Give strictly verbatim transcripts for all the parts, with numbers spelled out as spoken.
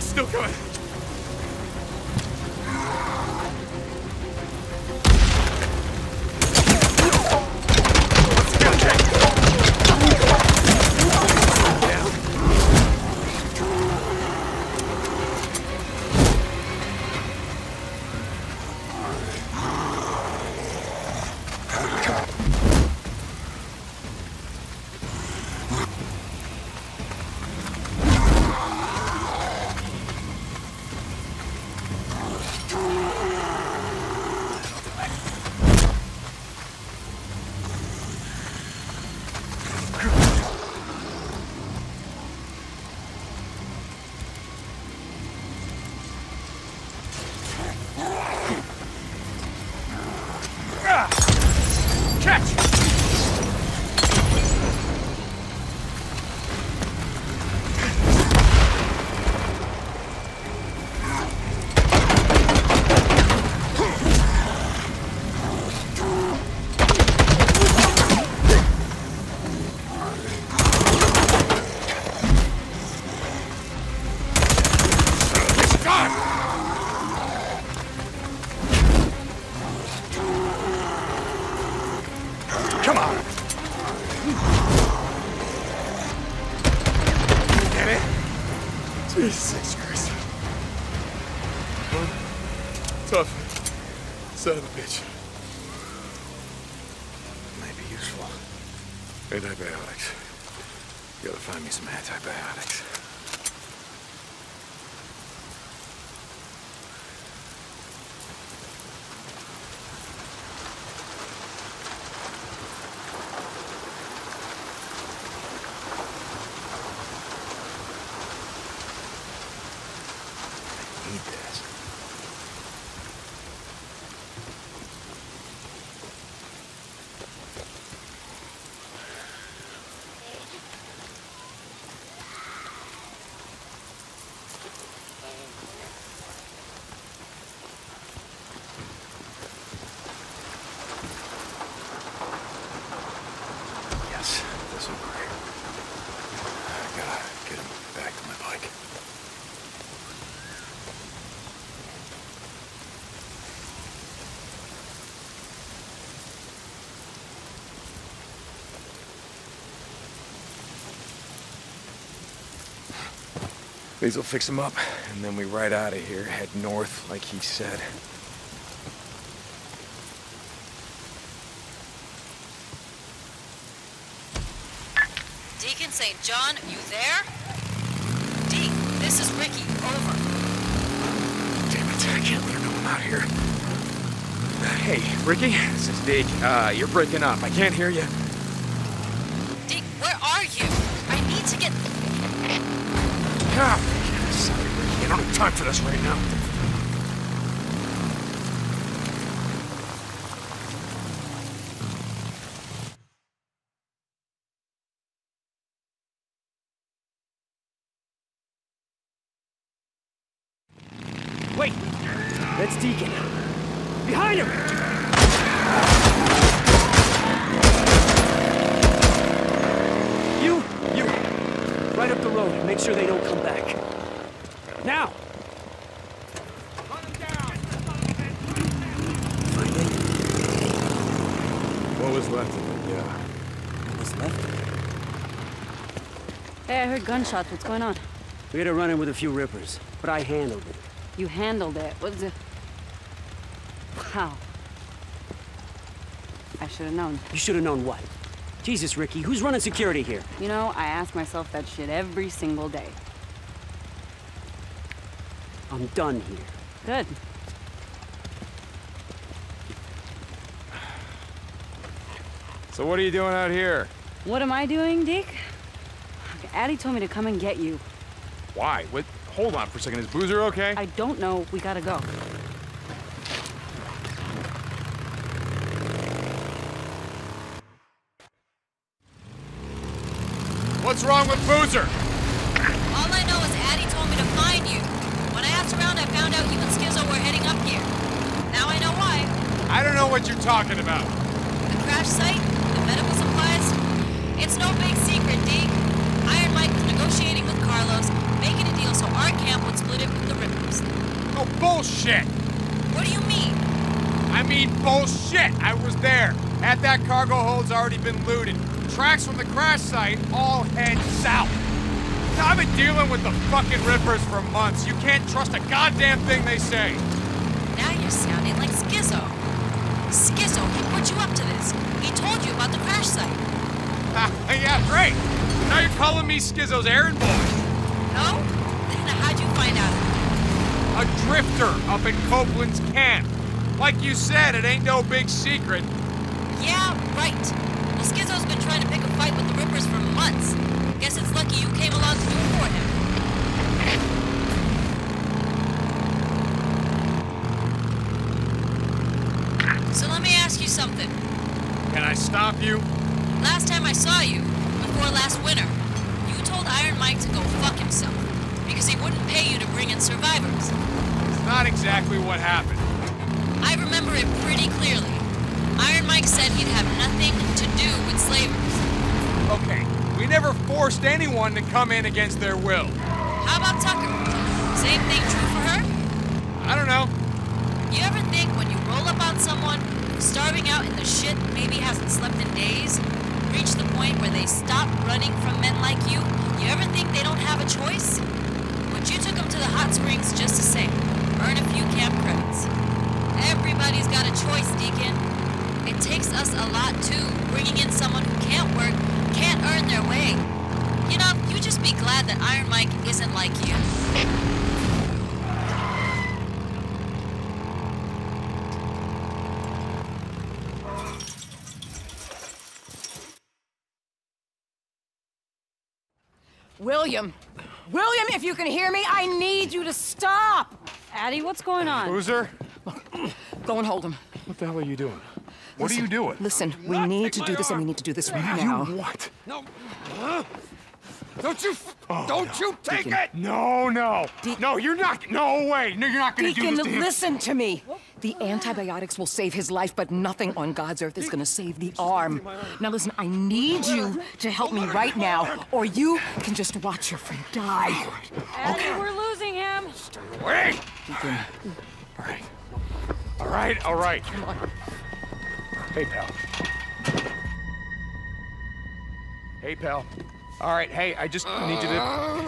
Mike's still coming. Son of a bitch. Might be useful. Antibiotics. You gotta find me some antibiotics. These will fix him up, and then we ride out of here, head north, like he said. Deacon Saint John, you there? Deke, this is Ricky, over. Damn it, I can't let her know I'm out here. Hey, Ricky, this is Deke. Uh, you're breaking up. I can't hear you. Deke, where are you? I need to get... Ah, sorry, Ricky. I don't have time for this right now. Wait, that's Deacon. Behind him! Right up the road and make sure they don't come back. Now! Run them down! What was left of it, yeah. What was left of it? Hey, I heard gunshots. What's going on? We had a run-in with a few rippers, but I handled it. You handled it? What was it? Wow. I should have known. You should have known what? Jesus, Ricky, who's running security here? You know, I ask myself that shit every single day. I'm done here. Good. So what are you doing out here? What am I doing, Deke? Addy told me to come and get you. Why? What? Hold on for a second. Is Boozer okay? I don't know. We gotta go. What's wrong with Boozer? All I know is Addy told me to find you. When I asked around, I found out you and Skizzo were heading up here. Now I know why. I don't know what you're talking about. The crash site, the medical supplies. It's no big secret, Deke. Iron Mike was negotiating with Carlos, making a deal so our camp would split cops. Oh, bullshit! What do you mean? I mean bullshit! I was there. At that cargo hold's already been looted. Tracks from the crash site all head south. Now, I've been dealing with the fucking rippers for months. You can't trust a goddamn thing they say. Now you're sounding like Skizzo. Skizzo, he put you up to this. He told you about the crash site. Yeah, great. Now you're calling me Skizzo's errand boy. No? Then how'd you find out? A drifter up in Copeland's camp. Like you said, it ain't no big secret. Yeah, right. Well, Skizzo's been trying to pick a fight with the Rippers for months. Guess it's lucky you came along to do it for him. So let me ask you something. Can I stop you? Last time I saw you, before last winter, you told Iron Mike to go fuck himself because he wouldn't pay you to bring in survivors. It's not exactly what happened. I remember it pretty clearly. Iron Mike said he'd have nothing to do with slavers. Okay, we never forced anyone to come in against their will. How about Tucker? Same thing true for her? I don't know. You ever think when you roll up on someone starving out in the shit, maybe hasn't slept in days, reach the point where they stop running from men like you, you ever think they don't have a choice? But you took them to the hot springs just the same. Earn a few camp credits. Everybody's got a choice, Deacon. It takes us a lot, too, bringing in someone who can't work, can't earn their way. You know, you just be glad that Iron Mike isn't like you. William! William, if you can hear me, I need you to stop! Addy, what's going on? Boozer? Go and hold him. What the hell are you doing? What listen, are you doing? Listen, we need to do this, arm. and we need to do this right now. You what? No. Huh? Don't you, oh, don't no. you take Deacon. it! No, no. De no, you're not, no way. No, you're not going to do this to him. Listen to me. The antibiotics will save his life, but nothing on God's earth is going to save the arm. Now listen, I need you to help me right now, or you can just watch your friend die. Addy, okay. We're losing him. Stay away. Deacon. All right. All right, all right. Come on. Hey, pal. Hey, pal. All right, hey, I just uh, need you to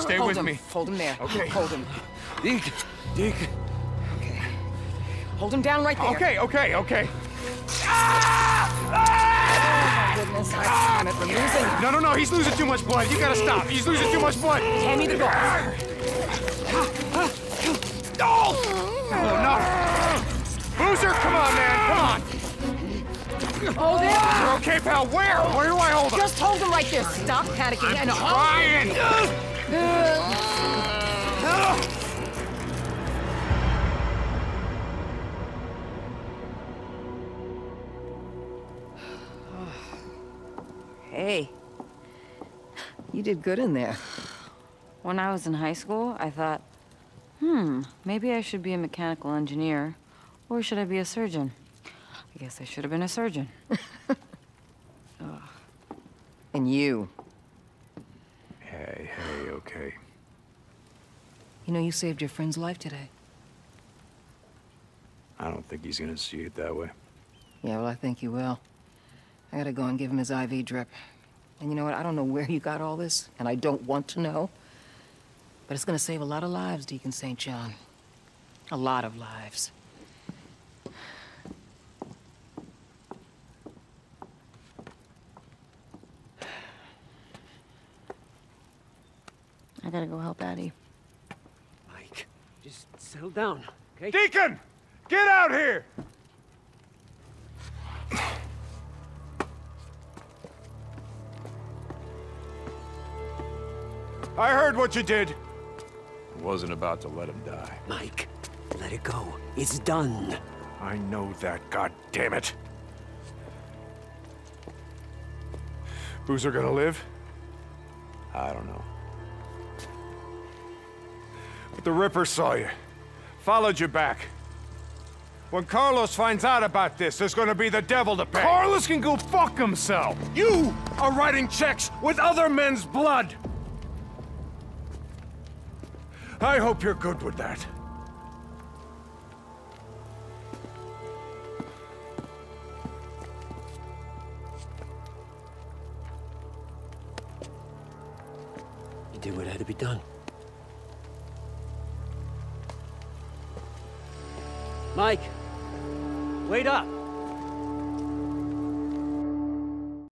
stay hold with him. me. Hold him there. Okay. Hold him. Deacon. Deacon. Okay. Hold him down right there. Okay, okay, okay. Ah! Ah! Oh, my goodness. Ah! We're losing. No, no, no, he's losing too much blood. You gotta stop. He's losing too much blood. Hand me the door. Oh! Oh, no. Boozer, come on, man, come on. Oh, there! You're okay, pal. Where? Where do I hold him? Just hold him like this. Stop panicking. I'm and trying! Hey. You did good in there. When I was in high school, I thought, hmm, maybe I should be a mechanical engineer, or should I be a surgeon? I guess I should have been a surgeon. And you. Hey, hey, okay. You know, you saved your friend's life today. I don't think he's gonna see it that way. Yeah, well, I think he will. I gotta go and give him his I V drip. And you know what? I don't know where you got all this, and I don't want to know. But it's gonna save a lot of lives, Deacon Saint John. A lot of lives. I gotta go help Addy. Mike, just settle down, okay? Deacon! Get out here! I heard what you did. I wasn't about to let him die. Mike, let it go. It's done. I know that, goddammit. Boozer gonna live? I don't know. But the Ripper saw you, followed you back. When Carlos finds out about this, there's gonna be the devil to pay. Carlos can go fuck himself! You are writing checks with other men's blood! I hope you're good with that. did what had to be done. Mike, wait up.